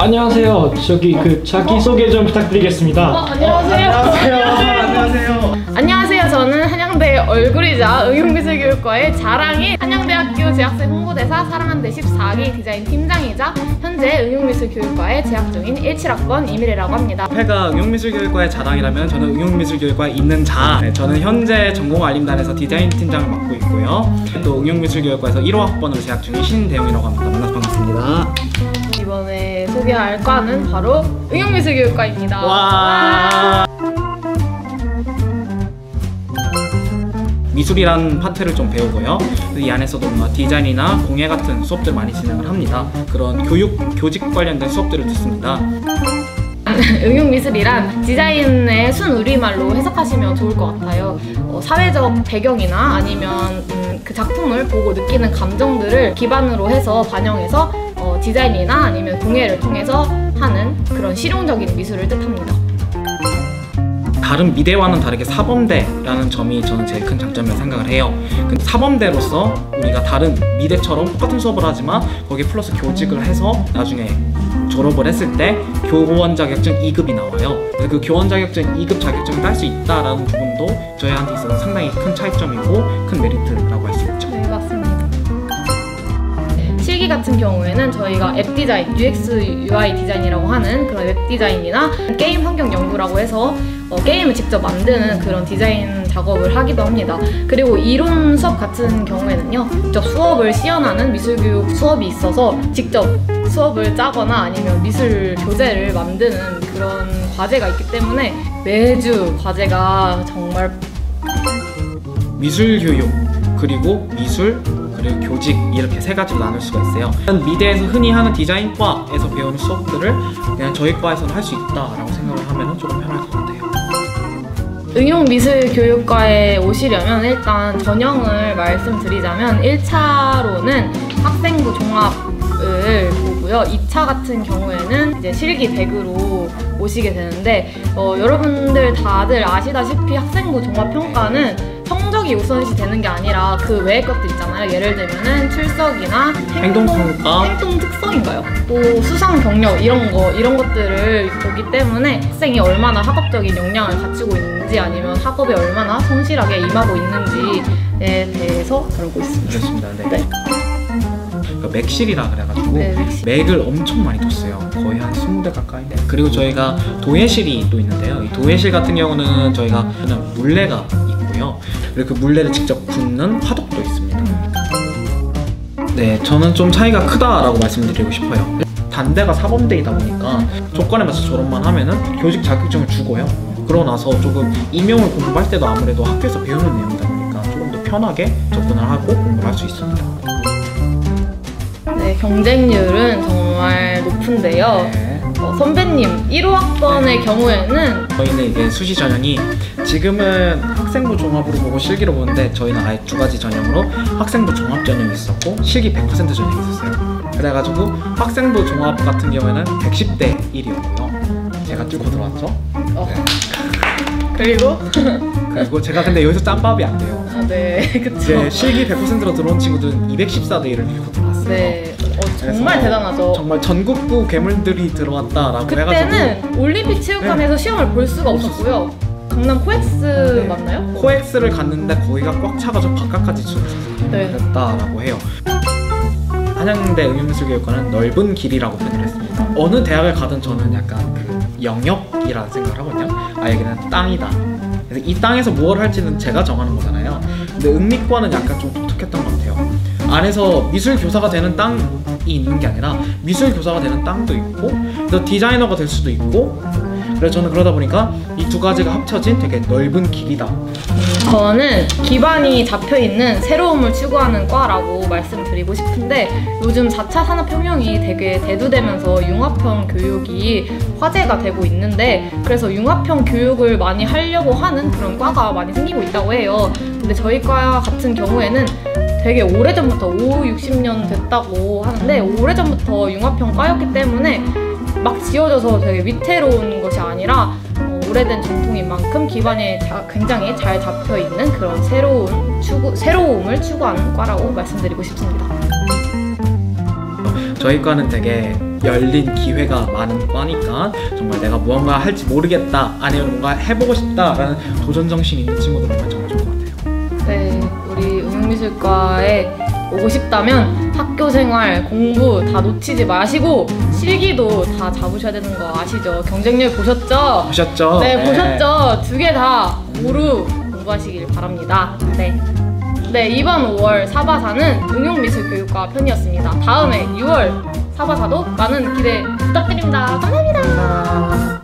안녕하세요. 저기 그 자기소개 좀 부탁드리겠습니다. 안녕하세요. 안녕하세요. 저는 한양대의 얼굴이자 응용미술교육과의 자랑인 한양대학교 재학생 홍보대사 사랑한대 14기 디자인 팀장이자 현재 응용미술교육과에 재학 중인 17학번 이미래라고 합니다. 회가 응용미술교육과의 자랑이라면 저는 응용미술교육과에 있는 자, 저는 현재 전공알림단에서 디자인 팀장을 맡고 있고요. 또 응용미술교육과에서 1호 학번으로 재학 중인 신대용이라고 합니다. 만나서 반갑습니다. 이번에 소개할 과는 바로 응용미술교육과입니다. 와. 미술이란 파트를 좀 배우고요. 이 안에서도 뭔가 디자인이나 공예 같은 수업들 많이 진행을 합니다. 그런 교직 관련된 수업들을 듣습니다. 응용미술이란 디자인의 순우리말로 해석하시면 좋을 것 같아요. 사회적 배경이나 아니면 그 작품을 보고 느끼는 감정들을 기반으로 해서 반영해서 디자인이나 아니면 공예를 통해서 하는 그런 실용적인 미술을 뜻합니다. 다른 미대와는 다르게 사범대라는 점이 저는 제일 큰 장점이라고 생각을 해요. 근데 사범대로서 우리가 다른 미대처럼 똑같은 수업을 하지만 거기에 플러스 교직을 해서 나중에 졸업을 했을 때 교원 자격증 2급이 나와요. 그래서 그 교원 자격증 2급 자격증을 딸 수 있다라는 부분도 저희한테 있어서 상당히 큰 차이점이고 큰 메리트라고 할 수 있죠. 네, 맞습니다. 실기 같은 경우에는 저희가 앱 디자인, UX, UI 디자인이라고 하는 그런 웹 디자인이나 게임 환경 연구라고 해서 게임을 직접 만드는 그런 디자인 작업을 하기도 합니다. 그리고 이론 수업 같은 경우에는요, 직접 수업을 시연하는 미술교육 수업이 있어서 직접 수업을 짜거나 아니면 미술 교재를 만드는 그런 과제가 있기 때문에 매주 과제가 정말 미술교육, 그리고 미술, 그리고 교직 이렇게 세 가지로 나눌 수가 있어요. 미대에서 흔히 하는 디자인과에서 배우는 수업들을 그냥 저희 과에서는 할 수 있다라고 생각을 하면 조금 편할 것 같아요. 응용미술교육과에 오시려면 일단 전형을 말씀드리자면 1차로는 학생부 종합을 보고요. 2차 같은 경우에는 이제 실기 100으로 오시게 되는데 여러분들 다들 아시다시피 학생부 종합평가는 성적이 우선시 되는 게 아니라 그 외의 것들 있잖아요. 예를 들면은 출석이나 행동 특성인가요? 또 수상 경력 이런 것들을 보기 때문에 학생이 얼마나 학업적인 역량을 갖추고 있는지 아니면 학업에 얼마나 성실하게 임하고 있는지에 대해서 알고 있습니다. 그렇습니다. 네. 그러니까 맥실이라 그래가지고 네, 맥을 엄청 많이 뒀어요. 거의 한 20대 가까이. 네. 그리고 저희가 도예실이 또 있는데요. 이 도예실 같은 경우는 저희가 그냥 물레가 있고요. 그리고 그 물레를 직접 굽는 화덕도 있습니다. 네, 저는 좀 차이가 크다라고 말씀드리고 싶어요. 단대가 사범대이다 보니까 조건에 맞춰 졸업만 하면은 교직 자격증을 주고요. 그러고 나서 조금 임용을 공부할 때도 아무래도 학교에서 배우는 내용이다 보니까 조금 더 편하게 접근을 하고 공부를 할 수 있습니다. 네, 경쟁률은 정말 높은데요. 네. 선배님 1호 학번의 경우에는 저희는 이제 수시 전형이 지금은 학생부 종합으로 보고 실기로 보는데 저희는 아예 두 가지 전형으로 학생부 종합 전형이 있었고 실기 100% 전형이 있었어요. 그래가지고 학생부 종합 같은 경우에는 110대 1이었고요. 제가 뚫고 들어왔죠. 네. 그리고 제가 근데 여기서 짬밥이 안 돼요. 아, 네, 그쵸. 이제 실기 100%로 들어온 친구들은 214대 1을 뚫고 들어왔어요. 네. 정말 대단하죠. 정말 전국구 괴물들이 들어왔다라고 그때는 해가지고 올림픽 체육관에서 네. 시험을 볼 수가 없었고요. 강남 코엑스 네. 맞나요? 코엑스를 갔는데 거기가 꽉 차가지고 바깥까지 출석했다라고 네. 해요. 한양대 응용미술교육과는 넓은 길이라고 표현을 했습니다. 어느 대학을 가든 저는 약간 그 영역이라는 생각을 하거든요. 아예 그냥 땅이다. 그래서 이 땅에서 뭘 할지는 제가 정하는 거잖아요. 근데 응미과는 약간 좀 독특했던 것 같아요. 안에서 미술교사가 되는 땅이 있는 게 아니라 미술교사가 되는 땅도 있고 또 디자이너가 될 수도 있고 그래서 저는 그러다 보니까 이 두 가지가 합쳐진 되게 넓은 길이다. 저는 기반이 잡혀있는 새로움을 추구하는 과라고 말씀드리고 싶은데 요즘 4차 산업혁명이 되게 대두되면서 융합형 교육이 화제가 되고 있는데 그래서 융합형 교육을 많이 하려고 하는 그런 과가 많이 생기고 있다고 해요. 근데 저희 과 같은 경우에는 되게 오래전부터 60년 됐다고 하는데 오래전부터 융합형 과였기 때문에 막 지어져서 되게 위태로운 것이 아니라 오래된 전통인 만큼 기반에 굉장히 잘 잡혀있는 그런 새로움을 추구하는 과라고 말씀드리고 싶습니다. 저희 과는 되게 열린 기회가 많은 과니까 정말 내가 무언가 할지 모르겠다, 아니면 뭔가 해보고 싶다라는 도전 정신이 있는 친구들 보면 정말 좋을 것 같아요. 네, 우리 응용미술과에 오고 싶다면 학교 생활, 공부 다 놓치지 마시고 실기도 다 잡으셔야 되는 거 아시죠? 경쟁률 보셨죠? 보셨죠? 네, 네. 보셨죠? 두 개 다 모두 공부하시길 바랍니다. 네. 네, 이번 5월 사바사는 응용미술교육과 편이었습니다. 다음에 6월 사바사도 많은 기대 부탁드립니다. 감사합니다.